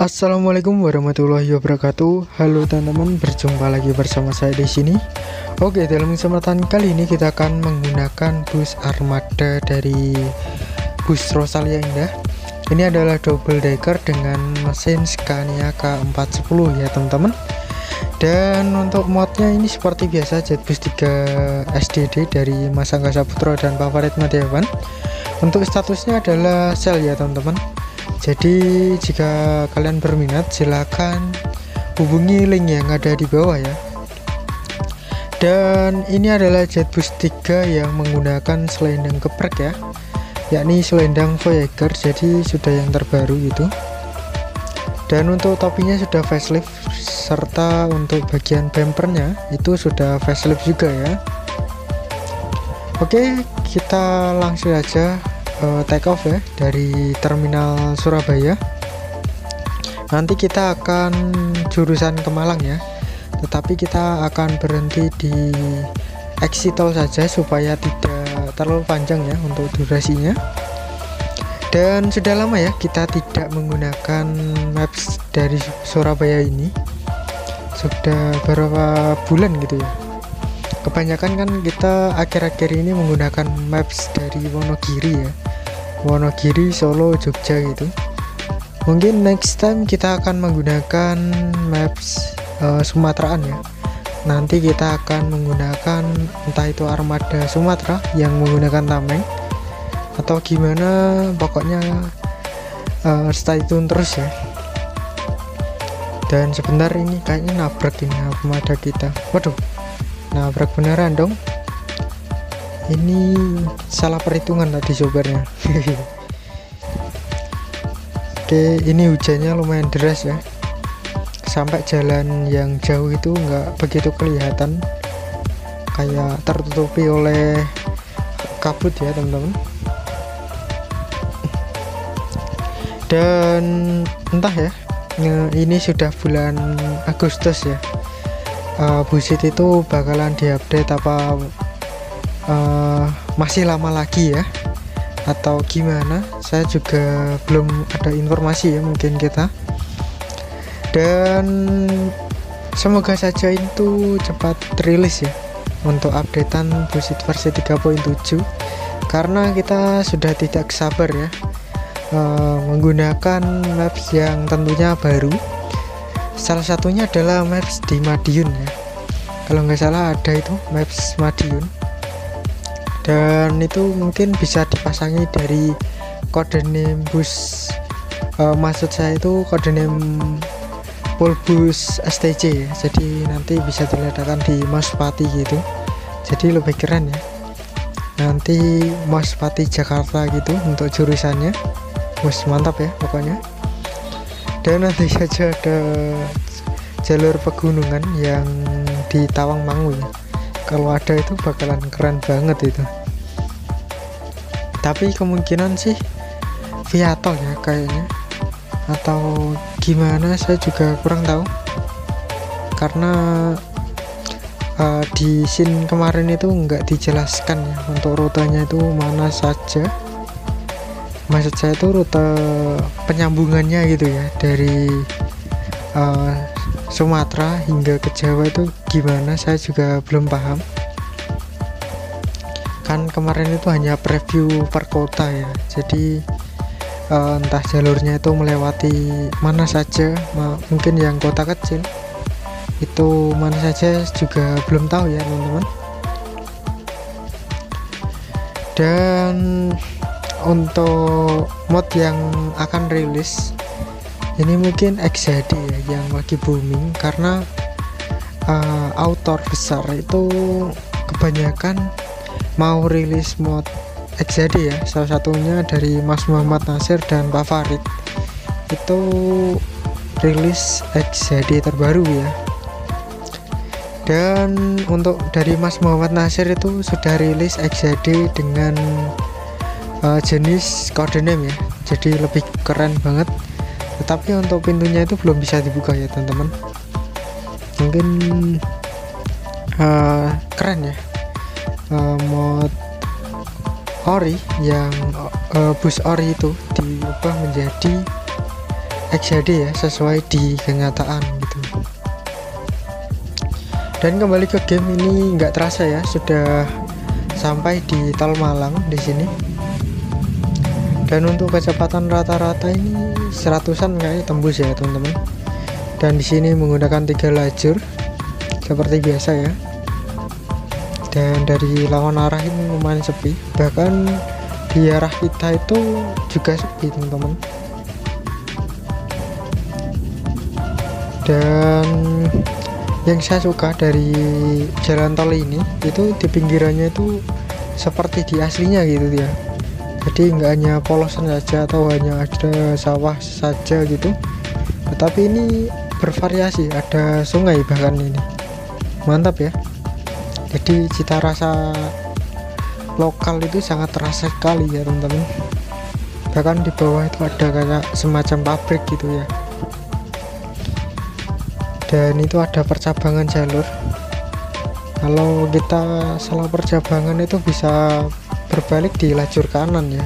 Assalamualaikum warahmatullahi wabarakatuh. Halo teman-teman, berjumpa lagi bersama saya di sini. Oke, dalam kesempatan kali ini kita akan menggunakan bus armada dari bus Rosalia Indah. Ini adalah double decker dengan mesin Scania K410 ya teman-teman. Dan untuk modnya ini seperti biasa Jetbus 3 SDD dari Mas Angga Saputra dan Pak Farid Madyawan. Untuk statusnya adalah sale ya teman-teman. Jadi jika kalian berminat silakan hubungi link yang ada di bawah ya. Dan ini adalah Jetbus 3 yang menggunakan selendang geprek ya, yakni selendang Voyager, jadi sudah yang terbaru gitu. Dan untuk topinya sudah facelift, serta untuk bagian bumpernya itu sudah facelift juga ya. Oke, kita langsung aja take off ya dari terminal Surabaya. Nanti kita akan jurusan ke Malang ya, tetapi kita akan berhenti di exit tol saja supaya tidak terlalu panjang ya untuk durasinya. Dan sudah lama ya kita tidak menggunakan maps dari Surabaya ini, sudah beberapa bulan gitu ya. Kebanyakan kan kita akhir-akhir ini menggunakan maps dari Wonogiri ya, Wonogiri, Solo, Jogja gitu. Mungkin next time kita akan menggunakan maps Sumateraan ya. Nanti kita akan menggunakan entah itu armada Sumatera yang menggunakan tameng atau gimana, pokoknya stay tune terus ya. Dan sebentar, ini kayaknya nabrak ini armada kita. Waduh, nabrak beneran dong. Ini salah perhitungan tadi sopirnya. Oke, ini hujannya lumayan deras ya, sampai jalan yang jauh itu nggak begitu kelihatan, kayak tertutupi oleh kabut ya teman-teman. Dan entah ya, ini sudah bulan Agustus ya, BUSSID itu bakalan diupdate apa masih lama lagi ya atau gimana, saya juga belum ada informasi ya mungkin kita. Dan semoga saja itu cepat rilis ya untuk updatean BUSSID versi 3.7, karena kita sudah tidak sabar ya menggunakan maps yang tentunya baru. Salah satunya adalah maps di Madiun ya, kalau nggak salah ada itu maps Madiun, dan itu mungkin bisa dipasangi dari codename bus, maksud saya itu codename Polbus STC ya, jadi nanti bisa diletakkan di Mospati gitu, jadi lebih keren ya. Nanti Mospati Jakarta gitu untuk jurusannya, bus mantap ya pokoknya. Dan nanti saja ada jalur pegunungan yang di Tawangmangu ya. Kalau ada itu bakalan keren banget itu. Tapi kemungkinan sih via tol ya kayaknya, atau gimana saya juga kurang tahu. Karena di scene kemarin itu nggak dijelaskan ya untuk rutenya itu mana saja. Maksud saya itu rute penyambungannya gitu ya, dari Sumatera hingga ke Jawa itu gimana, saya juga belum paham. Kan kemarin itu hanya preview per kota ya, jadi entah jalurnya itu melewati mana saja, mungkin yang kota kecil itu mana saja juga belum tahu ya teman-teman. Dan untuk mod yang akan rilis ini mungkin XHD ya, yang lagi booming, karena autor besar itu kebanyakan mau rilis mod XHD ya. Salah satunya dari Mas Muhammad Nasir dan Pak Farid itu rilis XHD terbaru ya. Dan untuk dari Mas Muhammad Nasir itu sudah rilis XHD dengan jenis codename ya, jadi lebih keren banget. Tetapi untuk pintunya itu belum bisa dibuka ya teman-teman. Mungkin keren ya mod ori yang bus ori itu diubah menjadi XHD ya, sesuai di kenyataan gitu. Dan kembali ke game ini, nggak terasa ya sudah sampai di Tol Malang di sini. Dan untuk kecepatan rata-rata ini 100-an kayaknya tembus ya teman-teman. Dan di sini menggunakan 3 lajur seperti biasa ya. Dan dari lawan arah ini lumayan sepi, bahkan di arah kita itu juga sepi teman-teman. Dan yang saya suka dari jalan tol ini itu di pinggirannya itu seperti di aslinya gitu ya. Jadi nggak hanya polosan saja atau hanya ada sawah saja gitu, tetapi ini bervariasi, ada sungai bahkan ini. Mantap ya. Jadi cita rasa lokal itu sangat terasa sekali ya teman-teman. Bahkan di bawah itu ada kayak semacam pabrik gitu ya. Dan itu ada percabangan jalur. Kalau kita salah percabangan itu bisa berbalik di lajur kanan ya.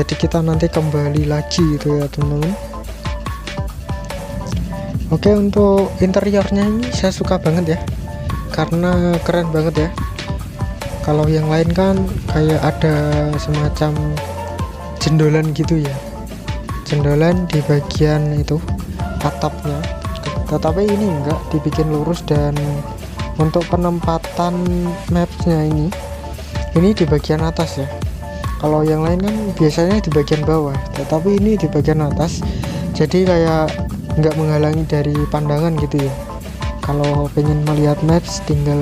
Jadi kita nanti kembali lagi gitu ya teman-teman. Oke, untuk interiornya ini saya suka banget ya, karena keren banget ya. Kalau yang lain kan kayak ada semacam jendolan gitu ya, jendolan di bagian itu atapnya, tetapi ini enggak, dibikin lurus. Dan untuk penempatan mapsnya ini di bagian atas ya. Kalau yang lain kan biasanya di bagian bawah, tetapi ini di bagian atas, jadi kayak enggak menghalangi dari pandangan gitu ya. Kalau pengen melihat maps tinggal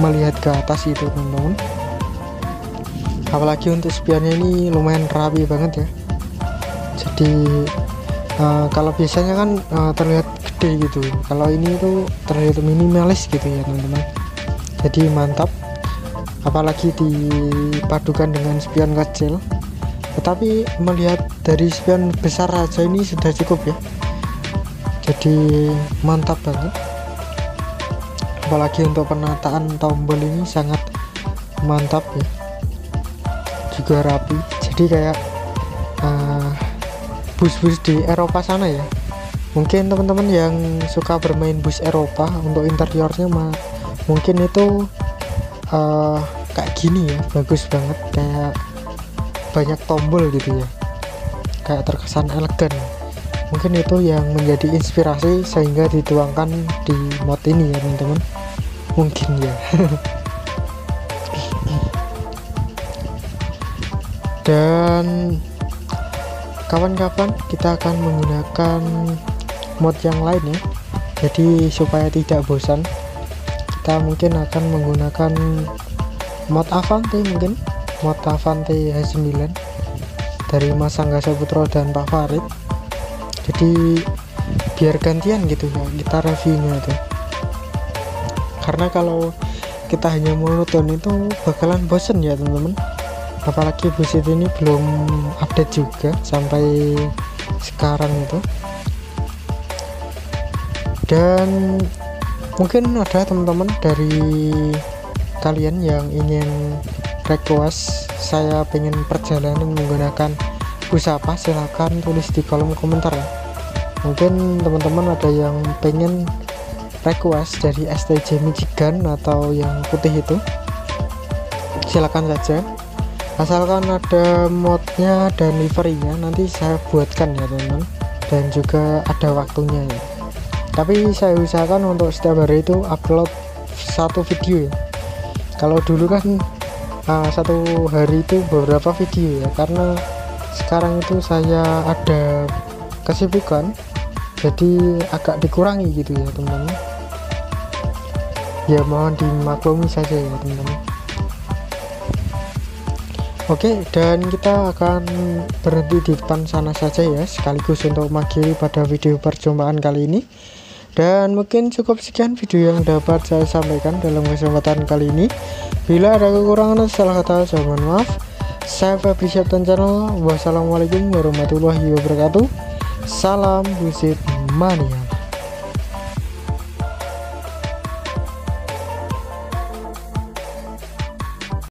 melihat ke atas itu teman-teman. Apalagi untuk spiannya ini lumayan rapi banget ya. Jadi kalau biasanya kan terlihat gede gitu, kalau ini tuh terlihat minimalis gitu ya teman-teman. Jadi mantap, apalagi dipadukan dengan spion kecil. Tetapi melihat dari spion besar aja ini sudah cukup ya, jadi mantap banget. Apalagi untuk penataan tombol ini sangat mantap ya, juga rapi. Jadi kayak bus-bus di Eropa sana ya. Mungkin teman-teman yang suka bermain bus Eropa, untuk interiornya mungkin itu kayak gini ya, bagus banget, kayak banyak tombol gitu ya, kayak terkesan elegan. Mungkin itu yang menjadi inspirasi sehingga dituangkan di mod ini ya teman-teman, mungkin ya. Dan kapan-kapan kita akan menggunakan mod yang lain ya, jadi supaya tidak bosan kita mungkin akan menggunakan mod Avanti, mungkin mod Avanti H9 dari Mas Angga Saputra dan Pak Farid. Jadi biar gantian gitu ya kita reviewnya tuh, karena kalau kita hanya monoton itu bakalan bosen ya teman-teman. Apalagi BUSSID ini belum update juga sampai sekarang itu. Dan mungkin ada teman-teman dari kalian yang ingin request saya pengen perjalanan menggunakan bus apa, silahkan tulis di kolom komentar ya. Mungkin teman-teman ada yang pengen request dari STJ Michigan atau yang putih itu, silahkan saja, asalkan ada modnya dan liverynya, nanti saya buatkan ya teman-teman, dan juga ada waktunya ya. Tapi saya usahakan untuk setiap hari itu upload satu video ya. Kalau dulu kan satu hari itu beberapa video ya, karena sekarang itu saya ada kesibukan jadi agak dikurangi gitu ya teman-teman ya, mohon dimaklumi saja ya teman-teman. Oke, dan kita akan berhenti di depan sana saja ya, sekaligus untuk mengakhiri pada video perjumpaan kali ini. Dan mungkin cukup sekian video yang dapat saya sampaikan dalam kesempatan kali ini. Bila ada kekurangan atau salah kata, saya mohon maaf. Saya Febri Septian channel. Wassalamualaikum warahmatullahi wabarakatuh. Salam BUSSID Mania.